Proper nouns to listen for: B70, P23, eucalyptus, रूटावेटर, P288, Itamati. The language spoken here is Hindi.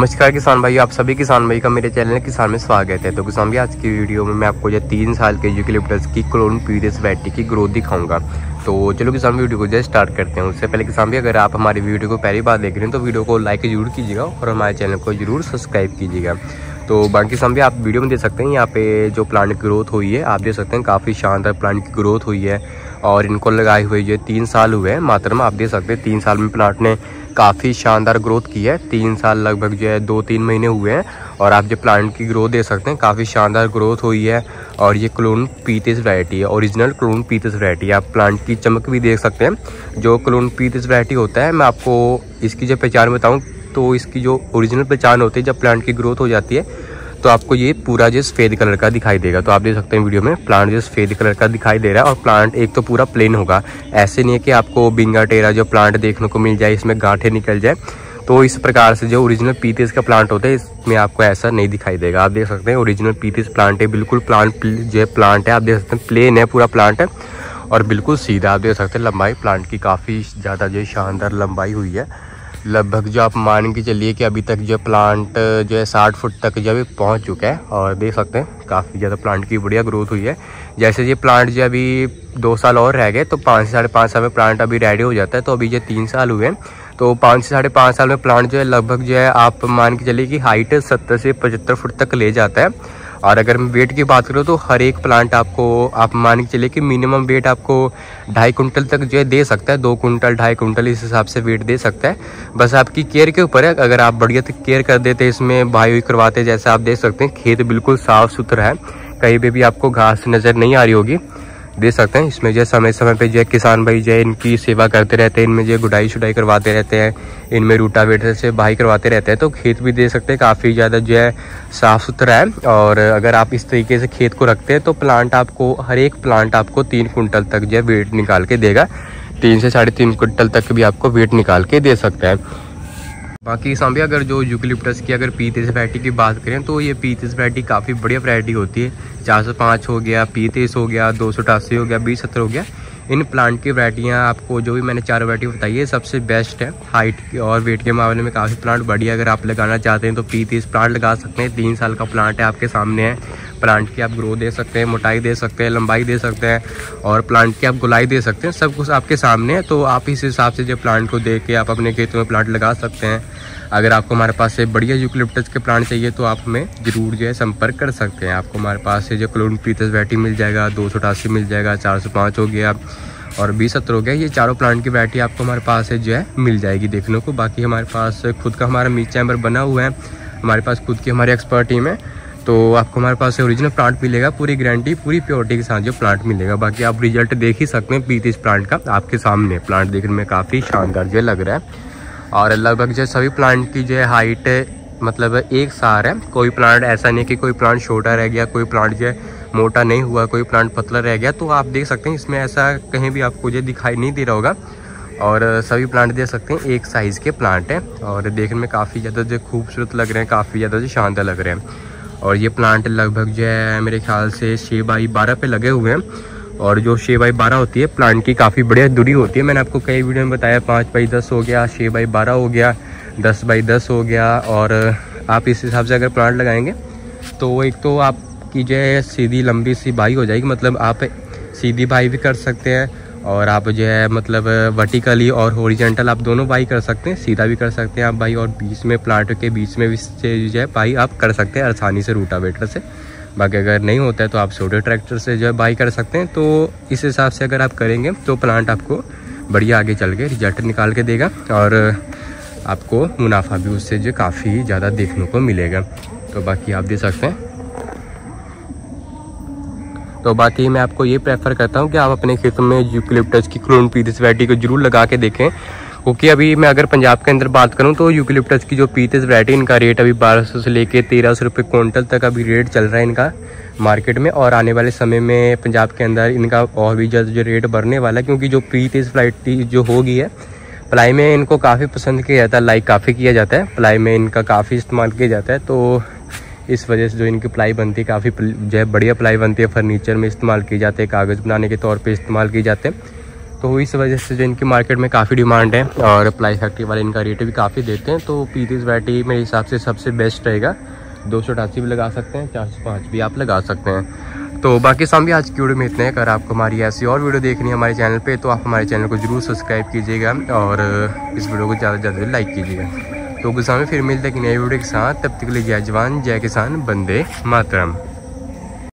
नमस्कार किसान भाई, आप सभी किसान भाई का मेरे चैनल किसान में स्वागत है। तो किसान भाई, आज की वीडियो में मैं आपको जो 3 साल के यूकलिप्टस की क्लोन P23 वैरायटी की ग्रोथ दिखाऊंगा। तो चलो किसान भाई, वीडियो को जस्ट स्टार्ट करते हैं। उससे पहले किसान भाई, अगर आप हमारी वीडियो को पहली बार देख रहे हैं तो वीडियो को लाइक जरूर कीजिएगा और हमारे चैनल को जरूर सब्सक्राइब कीजिएगा। तो बाकी सामने आप वीडियो में देख सकते हैं, यहाँ पे जो प्लांट की ग्रोथ हुई है आप देख सकते हैं, काफ़ी शानदार प्लांट की ग्रोथ हुई है। और इनको लगाए हुए जो 3 साल हुए हैं मात्र में, आप देख सकते हैं 3 साल में प्लांट ने काफ़ी शानदार ग्रोथ की है। 3 साल लगभग जो है 2-3 महीने हुए हैं और आप जो प्लांट की ग्रोथ देख सकते हैं, काफ़ी शानदार ग्रोथ हुई है। और ये क्लोन P23 वैरायटी है, ओरिजिनल क्लोन P23 वैरायटी। आप प्लांट की चमक भी देख सकते हैं। जो क्लोन P23 वैरायटी होता है, मैं आपको इसकी जो पहचान बताऊँ तो इसकी जो ओरिजिनल पहचान होती है, जब प्लांट की ग्रोथ हो जाती है तो आपको ये पूरा जो सफ़ेद कलर का दिखाई देगा। तो आप देख सकते हैं वीडियो में प्लांट जो सफ़ेद कलर का दिखाई दे रहा है। और प्लांट एक तो पूरा प्लेन होगा, ऐसे नहीं है कि आपको बिंगा टेरा जो प्लांट देखने को मिल जाए, इसमें गांठें निकल जाए। तो इस प्रकार से जो ओरिजिनल P23 का प्लांट होता है, इसमें आपको ऐसा नहीं दिखाई देगा। आप देख सकते हैं ओरिजिनल P23 प्लांट है, बिल्कुल प्लांट जो है प्लांट है आप देख सकते हैं, प्लेन है, पूरा प्लांट है और बिल्कुल सीधा। आप देख सकते हैं लंबाई प्लांट की काफ़ी ज़्यादा जो शानदार लंबाई हुई है। लगभग जो आप मान के चलिए कि अभी तक जो प्लांट जो है 60 फुट तक जो अभी पहुँच चुका है। और देख सकते हैं काफ़ी ज़्यादा प्लांट की बढ़िया ग्रोथ हुई है। जैसे ये प्लांट जो अभी 2 साल और रह गए तो 5 से साढ़े 5 साल में प्लांट अभी रेडी हो जाता है। तो अभी जो 3 साल हुए हैं तो 5 से साढ़े 5 साल में प्लांट जो है लगभग जो है आप मान के चलिए कि हाइट 70 से 75 फुट तक ले जाता है। और अगर मैं वेट की बात करूँ तो हर एक प्लांट आपको आप मान के चलिए कि मिनिमम वेट आपको 2.5 कुंटल तक जो है दे सकता है, 2 कुंटल 2.5 कुंटल इस हिसाब से वेट दे सकता है। बस आपकी केयर के ऊपर है। अगर आप बढ़िया तक केयर कर देते, इसमें भाई करवाते, जैसा आप देख सकते हैं खेत बिल्कुल साफ़ सुथरा है, कहीं पर भी आपको घास नज़र नहीं आ रही होगी। दे सकते हैं इसमें जो समय समय पे जो है किसान भाई जो है इनकी सेवा करते रहते हैं, इनमें जो गुडाई शुडाई करवाते रहते हैं, इनमें रूटावेटर से भाई करवाते रहते हैं। तो खेत भी दे सकते हैं काफ़ी ज़्यादा जो है साफ़ सुथरा है। और अगर आप इस तरीके से खेत को रखते हैं तो प्लांट आपको हर एक प्लांट आपको 3 कुंटल तक जो है वेट निकाल के देगा। 3 से साढ़े 3 कुंटल तक भी आपको वेट निकाल के दे सकता है। बाकी सांभी अगर जो यूकलिप्टस की अगर P23 वैरायटी की बात करें तो ये P23 वैरायटी काफ़ी बढ़िया वैरायटी होती है। 405 हो गया, P23 हो गया, 288 हो गया, B70 हो गया, इन प्लांट की वैरायटियाँ आपको जो भी मैंने 4 वैरायटी बताई है सबसे बेस्ट है। हाइट और वेट के मामले में काफ़ी प्लांट बढ़िया। अगर आप लगाना चाहते हैं तो P23 प्लांट लगा सकते हैं। 3 साल का प्लांट है आपके सामने है। प्लांट की आप ग्रोथ दे सकते हैं, मोटाई दे सकते हैं, लंबाई दे सकते हैं और प्लांट की आप गुलाई दे सकते हैं। सब कुछ आपके सामने है। तो आप इस हिसाब से जो प्लांट को देख के आप अपने खेतों में प्लांट लगा सकते हैं। अगर आपको हमारे पास से बढ़िया यूकलिप्टस के प्लांट चाहिए तो आप हमें ज़रूर जो है संपर्क कर सकते हैं। आपको हमारे पास से जो क्लोन P23 वैरायटी मिल जाएगा, 288 मिल जाएगा, 405 हो गया और B70 हो गया। ये चारों प्लांट की वैरायटी आपको हमारे पास से जो है मिल जाएगी देखने को। बाकी हमारे पास खुद का हमारा मीट चैम्बर बना हुआ है, हमारे पास खुद की हमारी एक्सपर्ट टीम है। तो आपको हमारे पास से ओरिजिनल प्लांट मिलेगा, पूरी गारंटी पूरी प्योरिटी के साथ जो प्लांट मिलेगा। बाकी आप रिजल्ट देख ही सकते हैं P23 प्लांट का, आपके सामने प्लांट देखने में काफ़ी शानदार जो लग रहा है। और लगभग जो सभी प्लांट की जो हाइट मतलब एक सार है। कोई प्लांट ऐसा नहीं कि कोई प्लांट छोटा रह गया, कोई प्लांट जो मोटा नहीं हुआ, कोई प्लांट पतला रह गया। तो आप देख सकते हैं इसमें ऐसा कहीं भी आपको जो दिखाई नहीं दे रहा होगा। और सभी प्लांट देख सकते हैं एक साइज़ के प्लांट हैं और देखने में काफ़ी ज़्यादा जो खूबसूरत लग रहे हैं, काफ़ी ज़्यादा जो शानदार लग रहे हैं। और ये प्लांट लगभग जो है मेरे ख्याल से 6x12 पे लगे हुए हैं। और जो 6x12 होती है प्लांट की काफ़ी बढ़िया दूरी होती है। मैंने आपको कई वीडियो में बताया 5x10 हो गया, 6x12 हो गया, 10x10 हो गया। और आप इस हिसाब से अगर प्लांट लगाएंगे तो एक तो आपकी जो है सीधी लंबी सी बाई हो जाएगी, मतलब आप सीधी बाई भी कर सकते हैं और आप जो है मतलब वर्टिकली और हॉरिजॉन्टल आप दोनों बाई कर सकते हैं, सीधा भी कर सकते हैं आप बाई। और बीच में प्लांट के बीच में भी जो है बाई आप कर सकते हैं आसानी से रूटावेटर से। बाकी अगर नहीं होता है तो आप छोटे ट्रैक्टर से जो है बाई कर सकते हैं। तो इस हिसाब से अगर आप करेंगे तो प्लांट आपको बढ़िया आगे चल के रिजल्ट निकाल के देगा और आपको मुनाफा भी उससे जो काफ़ी ज़्यादा देखने को मिलेगा। तो बाकी आप देख सकते हैं। तो बाकी मैं आपको ये प्रेफर करता हूँ कि आप अपने खेतों में यूकलिप्टस की क्लोन P23 वैरायटी को जरूर लगा के देखें, क्योंकि अभी मैं अगर पंजाब के अंदर बात करूँ तो यूकलिप्टस की जो P23 वैरायटी इनका रेट अभी 1200 से लेके 1300 रुपये कुंटल तक अभी रेट चल रहा है इनका मार्केट में। और आने वाले समय में पंजाब के अंदर इनका और भी ज़्यादा जो रेट बढ़ने वाला है, क्योंकि जो P23 वैरायटी जो होगी है प्लाई में इनको काफ़ी पसंद किया जाता है, लाइक काफ़ी किया जाता है, प्लाई में इनका काफ़ी इस्तेमाल किया जाता है। तो इस वजह से जो इनकी प्लाई बनती है काफ़ी जो है बढ़िया प्लाई बनती है, फर्नीचर में इस्तेमाल किए जाते हैं, कागज़ बनाने के तौर पे इस्तेमाल किए जाते हैं। तो इस वजह से जो इनकी मार्केट में काफ़ी डिमांड है और प्लाई फैक्ट्री वाले इनका रेट भी काफ़ी देते हैं। तो P23 वैरायटी मेरे हिसाब से सबसे बेस्ट रहेगा। 288 भी लगा सकते हैं, 405 भी आप लगा सकते हैं। तो बाकी शाम भी आज की वीडियो में इतने हैं। अगर आपको हमारी ऐसी और वीडियो देखनी है हमारे चैनल पे तो आप हमारे चैनल को जरूर सब्सक्राइब कीजिएगा और इस वीडियो को ज़्यादा से ज़्यादा लाइक कीजिएगा। तो गुस्सा में फिर मिलते हैं कि नई वीडियो के साथ। तब तक के लिए जय जवान जय किसान, वंदे मातरम।